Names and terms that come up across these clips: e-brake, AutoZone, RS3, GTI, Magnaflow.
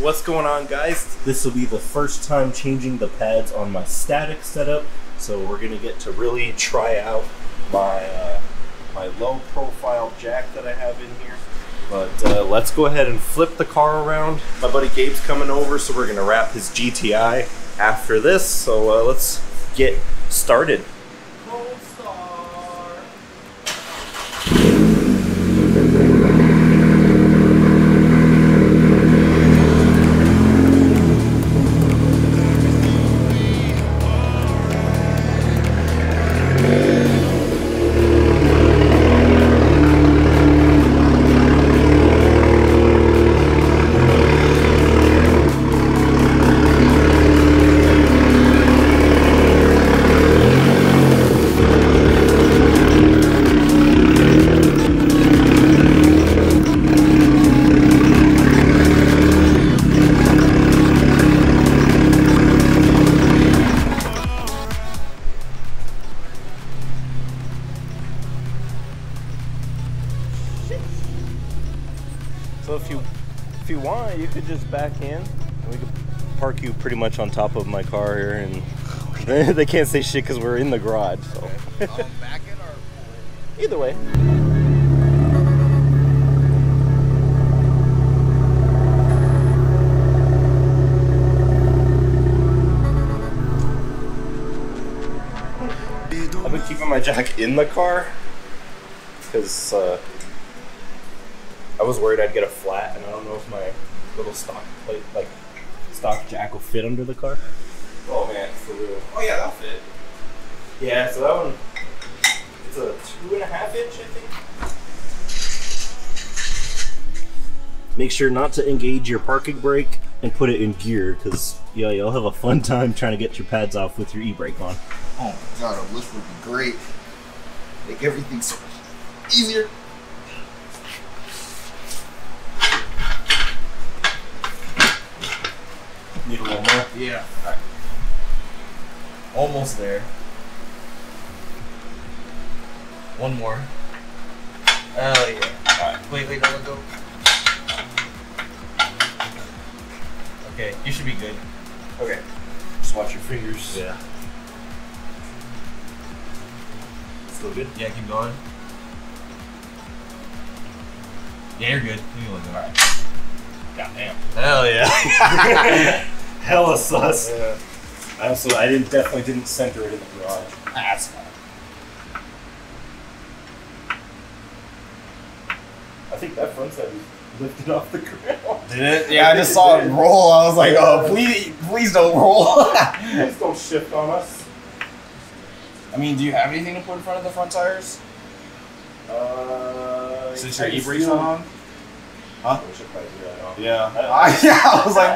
What's going on, guys? This will be the first time changing the pads on my static setup, so we're gonna get to really try out my low profile jack that I have in here. But let's go ahead and flip the car around. My buddy Gabe's coming over, so we're gonna wrap his GTI after this. So let's get started. So if you want, you could just back in and we could park you pretty much on top of my car here, and okay. They can't say shit because we're in the garage. So okay. Back in or either way. I've been keeping my jack in the car because I was worried I'd get a flat, and I don't know if my little stock plate, like stock jack, will fit under the car. Oh man, for real. Oh yeah, that'll fit. Yeah, so that one, it's a 2.5 inch, I think. Make sure not to engage your parking brake and put it in gear, because yeah, you'll have a fun time trying to get your pads off with your e-brake on. Oh my god, a lift would be great. Make everything so much easier. Need a little more? Yeah. All right. Almost there. One more. Oh, yeah. All right. Wait, don't let go. Okay, you should be good. Okay. Just watch your fingers. Yeah. Still good? Yeah, keep going. Yeah, you're good. You look good. All right. Goddamn. Hell yeah. Hella sus. Yeah. Absolutely. I definitely didn't center it in the garage. That's fine. I think that front side lifted off the ground. Did it? Yeah, I just saw it roll. I was like, oh, please don't roll. Please don't shift on us. I mean, do you have anything to put in front of the front tires? Since your e-brakes are on? Huh? We should probably do that off. Yeah. I was like,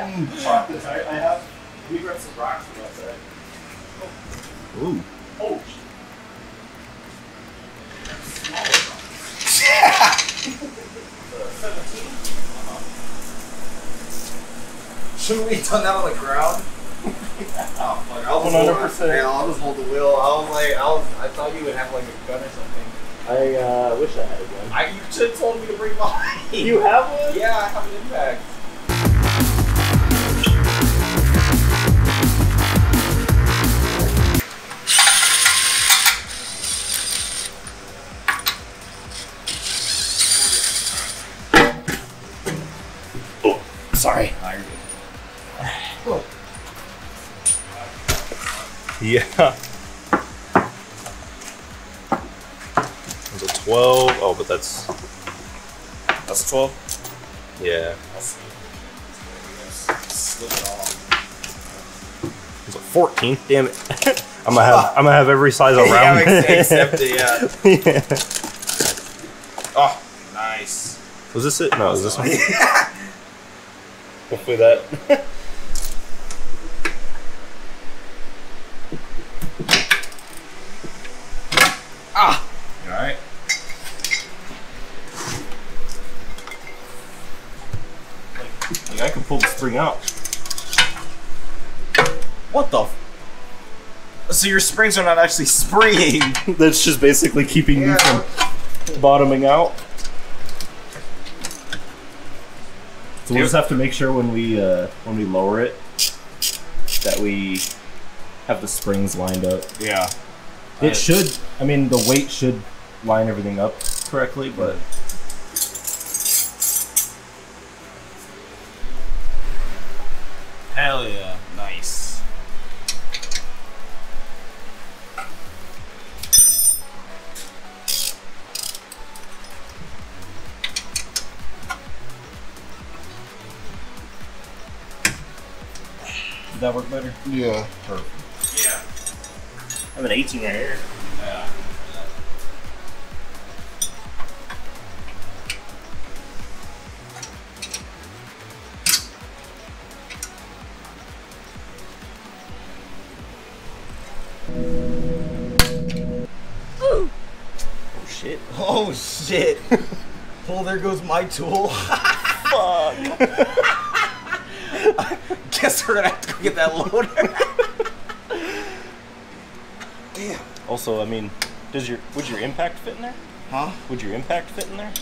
I have. We grabbed some rocks from outside. Oh. Ooh. Oh. Smaller rocks. Yeah! 17? Shouldn't we have done that on the ground? Oh, fuck. I'll just hold the wheel. I thought you would have like a gun or something. I wish I had a gun. You should have told me to bring mine. You have one? Yeah, I have an impact. Oh, sorry. Oh, you're good. Oh. Yeah. 12. Oh, but that's 12. Yeah. It's a 14. Damn it! I'm gonna have every size around. Yeah, except the yeah. Oh, nice. Was this it? No, is this one? Hopefully that. I can pull the spring out. What the? So your springs are not actually springing. That's just basically keeping you from bottoming out. So we'll just have to make sure when we lower it that we have the springs lined up. Yeah. It should, I mean, the weight should line everything up correctly, but... Hell yeah, nice. Did that work better? Yeah. Perfect. I have an 18 right here. Yeah. Ooh. Oh shit. Oh shit. Well, there goes my tool. Fuck. I guess we're gonna have to go get that loader. Yeah. Also, I mean, would your impact fit in there? Huh? Would your impact fit in there?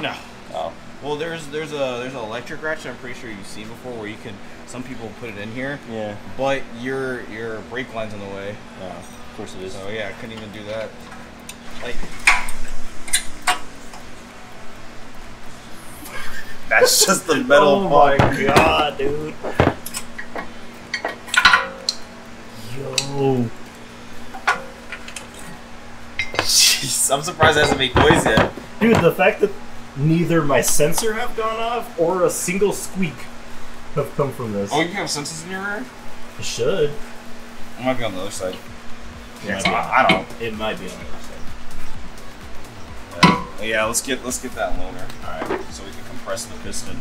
No. Oh. Well, there's an electric ratchet I'm pretty sure you've seen before where you can, some people put it in here. Yeah. But your brake line's in the way. Yeah. Of course it is. So yeah, I couldn't even do that. Like. That's just the metal. Oh my god, dude. Yo. I'm surprised it hasn't made noise yet. Dude, the fact that neither my sensor have gone off or a single squeak have come from this. Oh, you have sensors in your rear? I should. It might be on the other side. I don't know. It might be on the other side. Yeah, let's get that loaner. Alright, so we can compress the piston.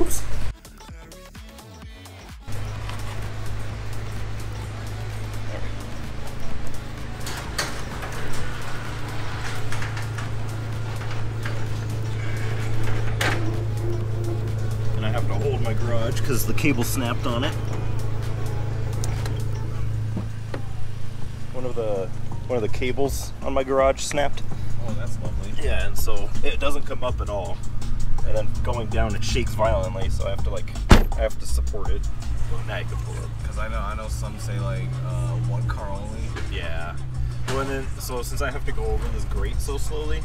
Oops. Because the cable snapped on it. One of the cables on my garage snapped. Oh, that's lovely. Yeah, and so it doesn't come up at all. And then going down, it shakes violently, so I have to support it. Well, now you can pull it. Because I know some say like one car only. Yeah. Well, and then so since I have to go over this grate so slowly,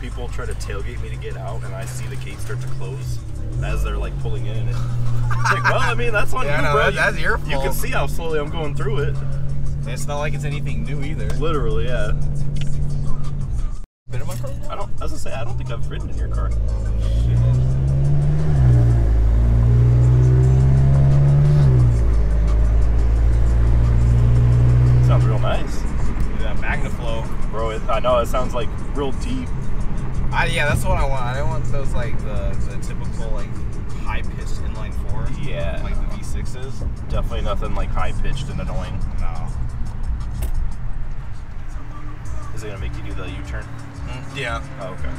people try to tailgate me to get out, and I see the gate start to close as they're like pulling in. And like, well, I mean, that's on you, bro. That's your fault. You can see how slowly I'm going through it. It's not like it's anything new either. Literally, yeah. Been in my car? I don't think I've ridden in your car. Shit. Sounds real nice. Yeah, Magnaflow, bro. I know it sounds like real deep. Yeah, that's what I want. I don't want those like the typical like high-pitched inline four. Yeah. Like the V6s. Definitely nothing like high-pitched and annoying. No. Is it gonna make you do the U-turn? Mm-hmm. Yeah. Oh, okay.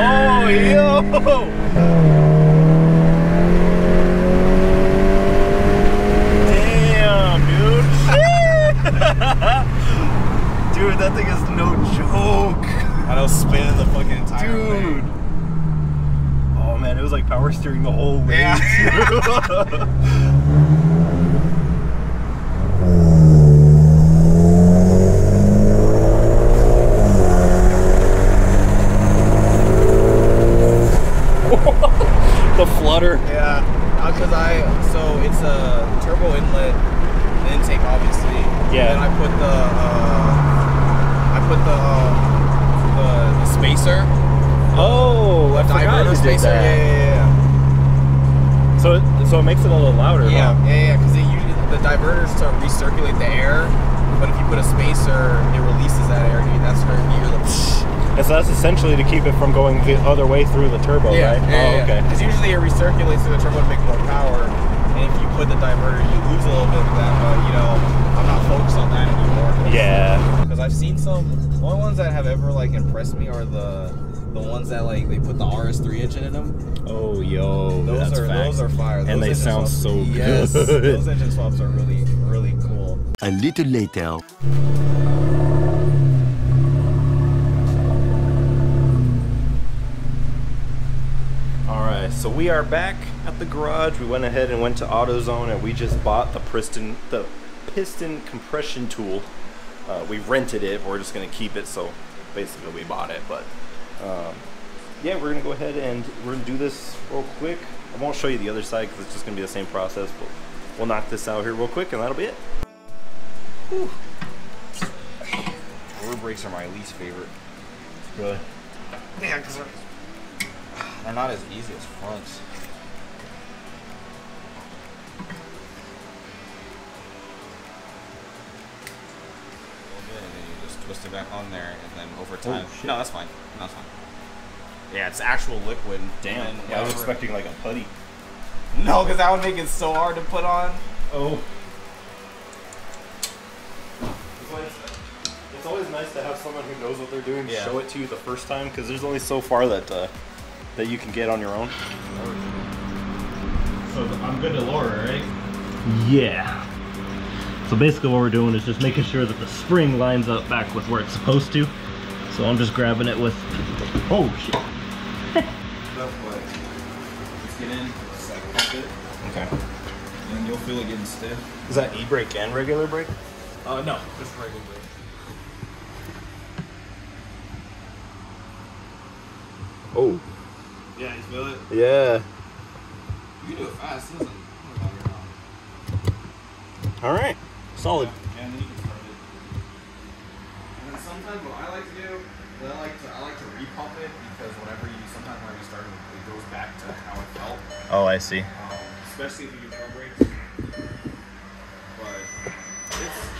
Oh, yo! Dude, that thing is no joke. I know, spinning the fucking entire dude. Way. Oh man, it was like power steering the whole way. Yeah. The flutter. Yeah. Because so it's a turbo inlet and intake, obviously. Yeah. And then I put the spacer. Oh, left diverter spacer. Yeah. So it makes it a little louder. Yeah, huh? Yeah, because the diverters to recirculate the air, but if you put a spacer, it releases that air. Dude, that's where you hear the. And so that's essentially to keep it from going the other way through the turbo, yeah, right? Yeah, oh, okay. Because usually it recirculates through the turbo to make more power, and if you put the diverter, you lose a little bit of that. But you know, I'm not focused on that anymore. Yeah. I've seen some. The only ones that have ever like impressed me are the ones that like they put the RS3 engine in them. Oh yo, those are fire. Those and they sound swaps, so good. Yes, those engine swaps are really, really cool. A little later. So we are back at the garage. We went ahead and went to AutoZone and we just bought the piston compression tool. We rented it, but we're just gonna keep it, so basically we bought it. But yeah, we're gonna go ahead and we're gonna do this real quick. I won't show you the other side because it's just gonna be the same process, but we'll knock this out here real quick and that'll be it. Whew. Rear brakes are my least favorite. Really? Yeah, because they're not as easy as fronts. And then you just twist it back on there, and then over time. Oh, no, that's fine. No, that's fine. Yeah, it's actual liquid. Damn. Yeah, I was expecting like a putty. No, because that would make it so hard to put on. Oh. It's always nice to have someone who knows what they're doing show it to you the first time, because there's only so far that that you can get on your own. So I'm good to lower, right? Yeah. So basically what we're doing is just making sure that the spring lines up back with where it's supposed to. So I'm just grabbing it with, oh shit. Just get in, cycle it. Okay. And you'll feel it getting stiff. Is that e-brake and regular brake? No, just regular brake. Oh. Yeah, you feel it? Yeah. You can do it fast, isn't it? Alright. Solid. Yeah, and then you can start it. And then sometimes what I like to do is I like to repump it, because whenever you start it, it goes back to how it felt. Oh, I see. Especially if you do trail brakes. But it's just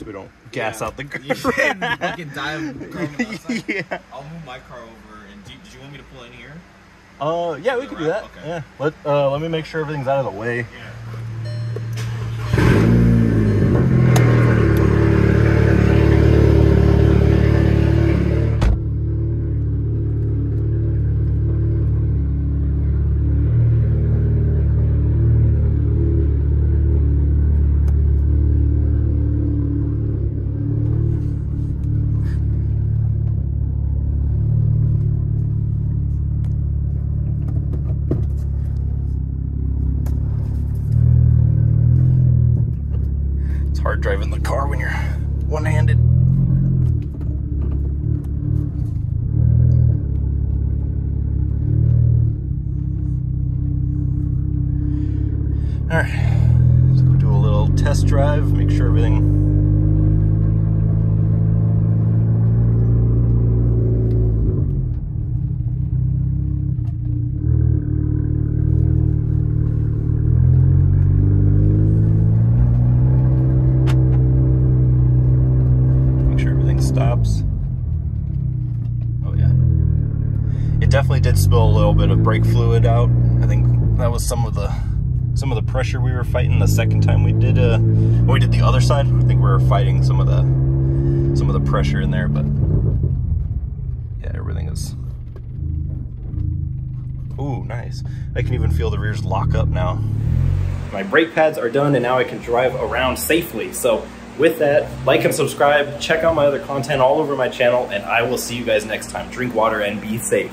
so we don't gas out the garage. I can dive. Yeah. I'll move my car over. And did you want me to pull in here? Yeah, we could do that. Okay. Yeah. Let me make sure everything's out of the way. Yeah. Hard driving the car when you're one-handed. All right, let's go do a little test drive, make sure everything. Definitely did spill a little bit of brake fluid out. I think that was some of the pressure we were fighting the second time we did when we did the other side. I think we were fighting some of the pressure in there, but yeah, everything is. Ooh, nice. I can even feel the rears lock up now. My brake pads are done and now I can drive around safely. So with that, like and subscribe, check out my other content all over my channel, and I will see you guys next time. Drink water and be safe.